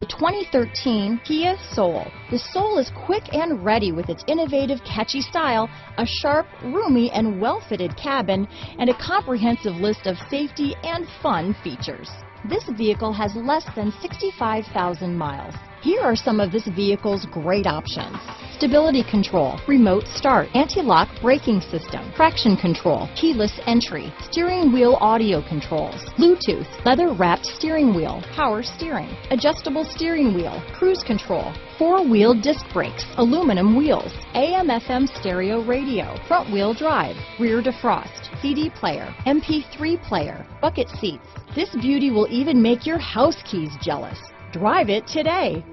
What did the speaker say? The 2013 Kia Soul. The Soul is quick and ready with its innovative, catchy style, a sharp, roomy, and well-fitted cabin, and a comprehensive list of safety and fun features. This vehicle has less than 65,000 miles. Here are some of this vehicle's great options: stability control, remote start, anti-lock braking system, traction control, keyless entry, steering wheel audio controls, Bluetooth, leather-wrapped steering wheel, power steering, adjustable steering wheel, cruise control, four-wheel disc brakes, aluminum wheels, AM/FM stereo radio, front-wheel drive, rear defrost, CD player, MP3 player, bucket seats. This beauty will even make your house keys jealous. Drive it today.